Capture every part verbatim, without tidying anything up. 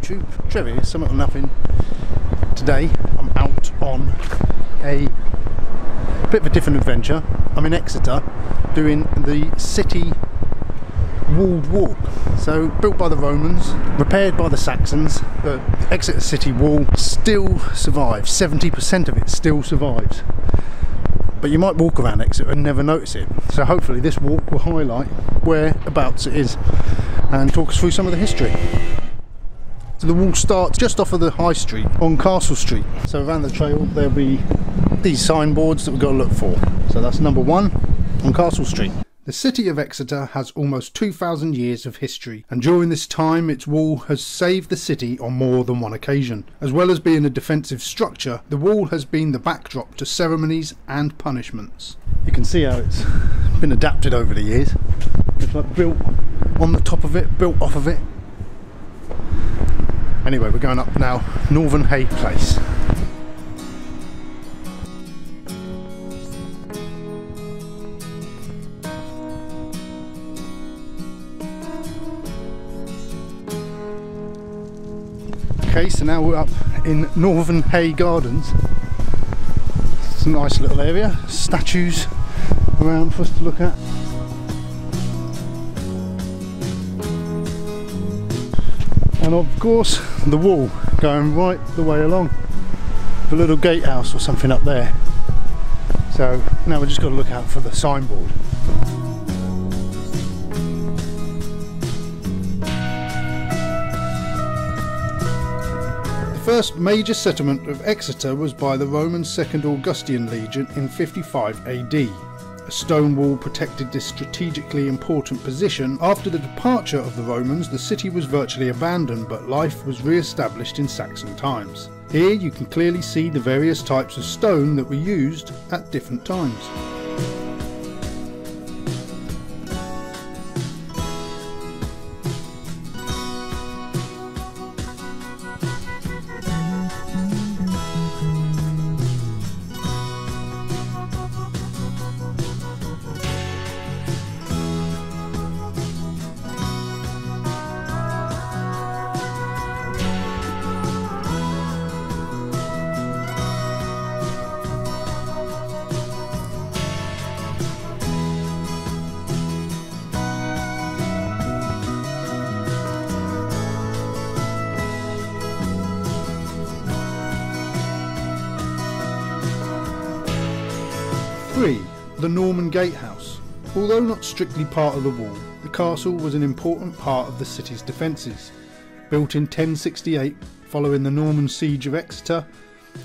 YouTube. Trevor here, Summit or Nothing. Today I'm out on a bit of a different adventure. I'm in Exeter doing the city walled walk. So built by the Romans, repaired by the Saxons, but Exeter City Wall still survives. seventy percent of it still survives. But you might walk around Exeter and never notice it. So hopefully this walk will highlight whereabouts it is and talk us through some of the history. So the wall starts just off of the High Street on Castle Street. So around the trail there'll be these signboards that we've got to look for. So that's number one on Castle Street. The city of Exeter has almost two thousand years of history, and during this time its wall has saved the city on more than one occasion. As well as being a defensive structure, the wall has been the backdrop to ceremonies and punishments. You can see how it's been adapted over the years. It's like built on the top of it, built off of it. Anyway, we're going up now, Northern Hay Place. Okay, so now we're up in Northern Hay Gardens. It's a nice little area, statues around for us to look at. And of course, the wall going right the way along. The little gatehouse or something up there. So now we've just got to look out for the signboard. The first major settlement of Exeter was by the Roman Second Augustian Legion in fifty-five A D. A stone wall protected this strategically important position. After the departure of the Romans, the city was virtually abandoned, but life was re-established in Saxon times. Here you can clearly see the various types of stone that were used at different times. three. The Norman Gatehouse. Although not strictly part of the wall, the castle was an important part of the city's defences. Built in ten sixty-eight, following the Norman siege of Exeter,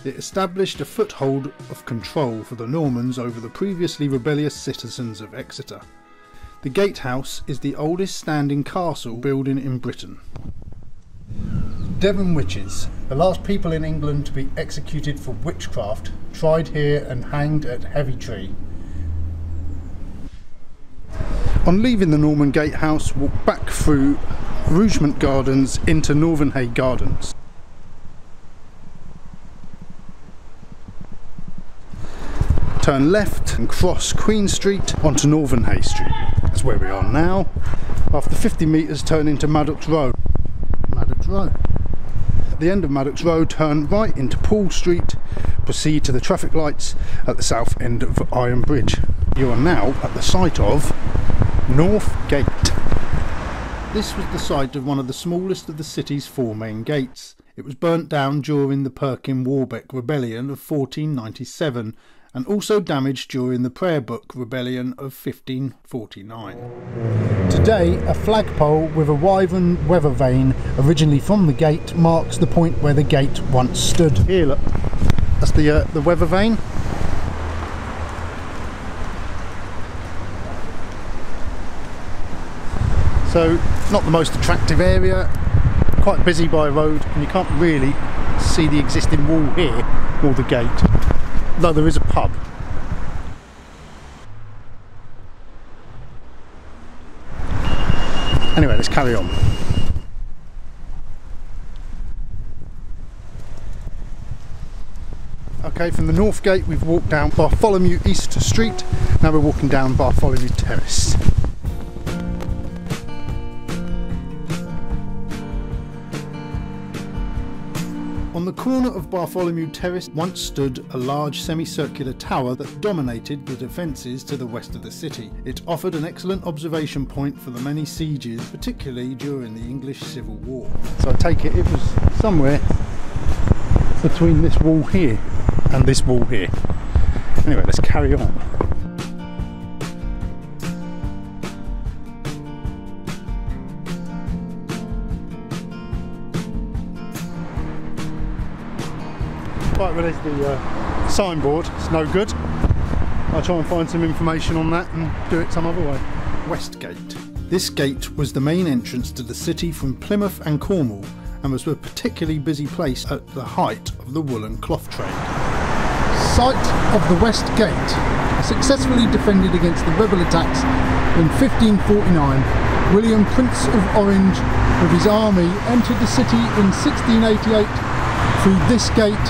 it established a foothold of control for the Normans over the previously rebellious citizens of Exeter. The Gatehouse is the oldest standing castle building in Britain. Devon witches, the last people in England to be executed for witchcraft, tried here and hanged at Heavytree. On leaving the Norman Gatehouse, walk back through Rougemont Gardens into Northern Hay Gardens. Turn left and cross Queen Street onto Northern Hay Street. That's where we are now. After fifty metres, turn into Maddox Road. Maddox Road. At the end of Maddox Road, turn right into Paul Street, proceed to the traffic lights at the south end of Iron Bridge. You are now at the site of North Gate. This was the site of one of the smallest of the city's four main gates. It was burnt down during the Perkin-Warbeck Rebellion of fourteen ninety-seven and also damaged during the Prayer Book Rebellion of fifteen forty-nine. Today, a flagpole with a wyvern weather vane, originally from the gate, marks the point where the gate once stood. Here, look, that's the, uh, the weather vane. So, not the most attractive area, quite busy by road, and you can't really see the existing wall here, or the gate. Though there is a pub. Anyway, let's carry on. Okay, from the North Gate we've walked down Bartholomew East Street, now we're walking down Bartholomew Terrace. corner of Bartholomew Terrace once stood a large semicircular tower that dominated the defences to the west of the city. It offered an excellent observation point for the many sieges, particularly during the English Civil War. So I take it it was somewhere between this wall here and this wall here. Anyway, let's carry on. Right, well, there's the uh, signboard, it's no good. I'll try and find some information on that and do it some other way. West Gate. This gate was the main entrance to the city from Plymouth and Cornwall and was a particularly busy place at the height of the wool and cloth trade. Site of the West Gate. Successfully defended against the rebel attacks in fifteen forty-nine, William, Prince of Orange, with his army entered the city in sixteen eighty-eight through this gate,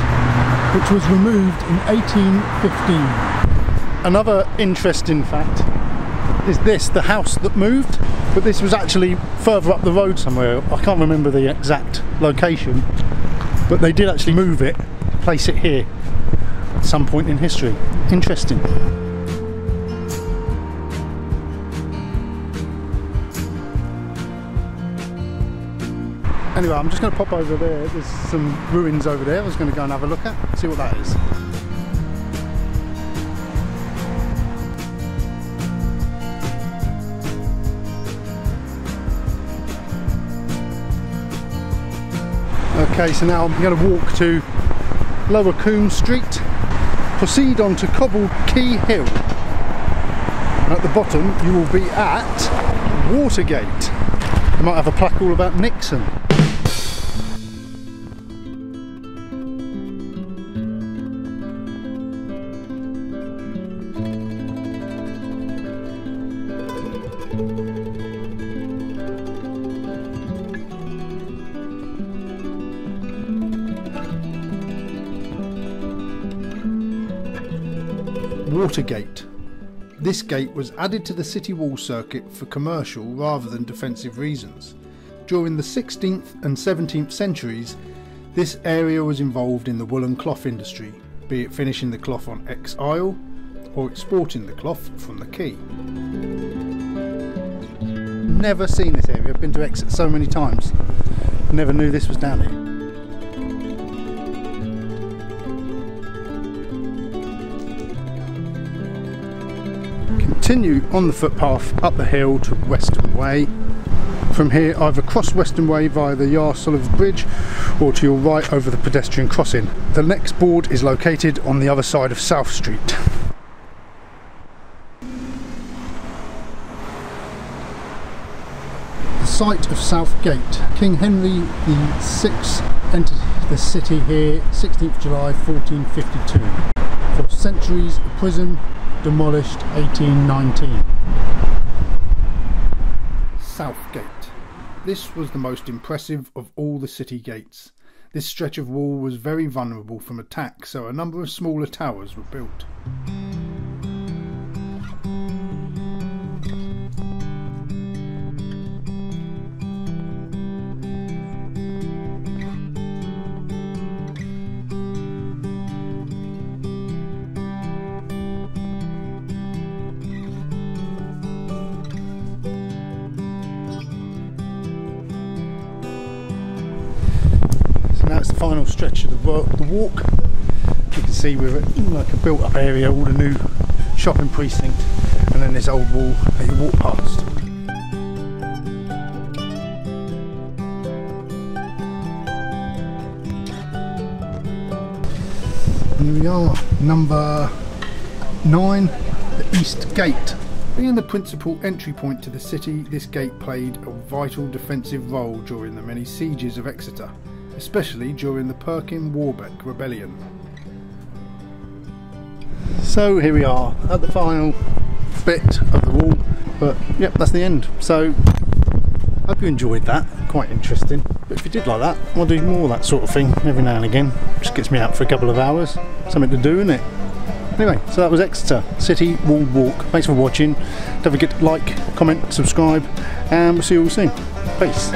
which was removed in eighteen fifteen. Another interesting fact is this, the house that moved, but this was actually further up the road somewhere. I can't remember the exact location, but they did actually move it, place it here at some point in history. Interesting. Anyway, I'm just going to pop over there. There's some ruins over there I was going to go and have a look at, see what that is. Okay, so now I'm going to walk to Lower Coombe Street, proceed on to Cobble Key Hill, and at the bottom you will be at Watergate. I might have a plaque all about Nixon. Watergate. This gate was added to the city wall circuit for commercial rather than defensive reasons. During the sixteenth and seventeenth centuries, this area was involved in the wool and cloth industry, be it finishing the cloth on Exe Isle or exporting the cloth from the quay. Never seen this area, I've been to Exeter so many times, never knew this was down here. Continue on the footpath up the hill to Western Way. From here either cross Western Way via the Yarsolow Bridge or to your right over the pedestrian crossing. The next board is located on the other side of South Street. The site of South Gate. King Henry the sixth entered the city here sixteenth of July fourteen fifty-two. For centuries a prison, demolished eighteen nineteen. South Gate. This was the most impressive of all the city gates. This stretch of wall was very vulnerable from attack, so a number of smaller towers were built. Final stretch of the walk. You can see we're in like a built up area, all the new shopping precinct, and then this old wall that you walk past. And here we are, number nine, the East Gate. Being the principal entry point to the city, this gate played a vital defensive role during the many sieges of Exeter, especially during the Perkin-Warbeck Rebellion. So here we are at the final bit of the wall, but yep, that's the end. So hope you enjoyed that, quite interesting. But if you did like that, I'll do more of that sort of thing every now and again. Just gets me out for a couple of hours, something to do, isn't it? Anyway, so that was Exeter City Wall Walk. Thanks for watching. Don't forget to like, comment, subscribe, and we'll see you all soon. Peace.